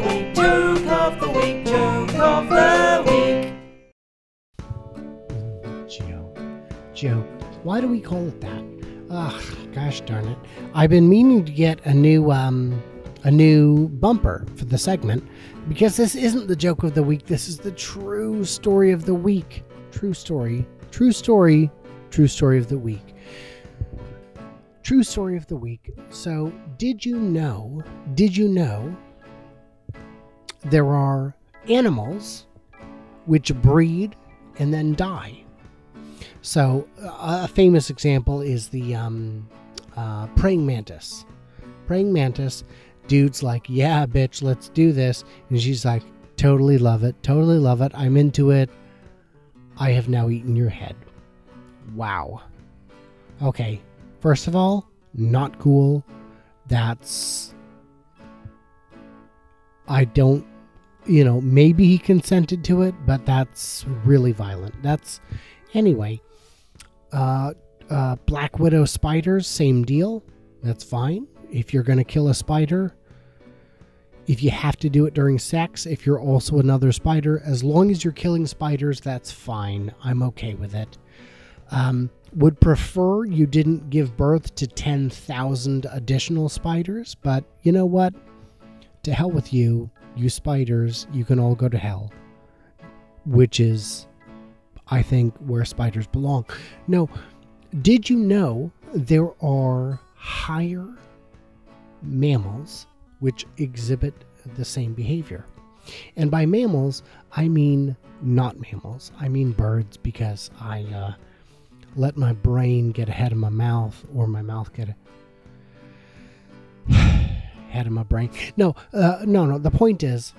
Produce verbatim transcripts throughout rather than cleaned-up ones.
the week, joke of the week, joke of the week. Joke. Joke. Why do we call it that? Ugh, gosh darn it. I've been meaning to get a new, um, a new bumper for the segment, because this isn't the joke of the week. This is the true story of the week. True story. True story. True story of the week. True story of the week. So, did you know, did you know there are animals which breed and then die? So, a famous example is the um, uh, praying mantis. Praying mantis, dude's like, yeah, bitch, let's do this. And she's like, totally love it, totally love it. I'm into it. I have now eaten your head. Wow. Okay. First of all, not cool. That's, I don't, you know, maybe he consented to it, but that's really violent. That's, anyway, uh, uh, black widow spiders, same deal. That's fine. If you're going to kill a spider, if you have to do it during sex, if you're also another spider, as long as you're killing spiders, that's fine. I'm okay with it. Um, would prefer you didn't give birth to ten thousand additional spiders, but you know what? To hell with you, you spiders, you can all go to hell, which is, I think, where spiders belong. No, did you know there are higher mammals which exhibit the same behavior? And by mammals, I mean not mammals. I mean birds, because I, uh, let my brain get ahead of my mouth, or my mouth get ahead of my brain. No, uh, no, no. The point is,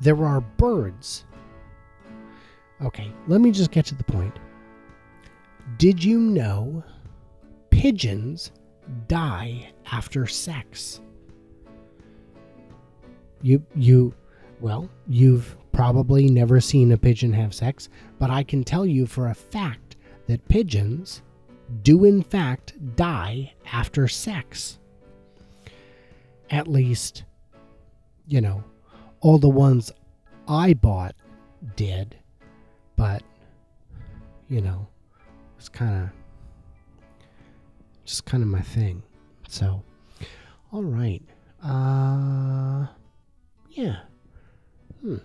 there are birds. Okay, let me just get to the point. Did you know pigeons die after sex? You, you, well, you've probably never seen a pigeon have sex, but I can tell you for a fact that pigeons do in fact die after sex. At least, you know, all the ones I bought did, but, you know, it's kind of, just kind of my thing. So, all right. Uh, yeah. Hmm.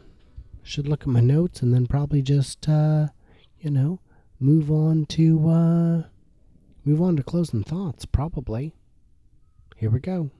Should look at my notes and then probably just, uh, you know, move on to, uh, move on to closing thoughts, probably. Here we go.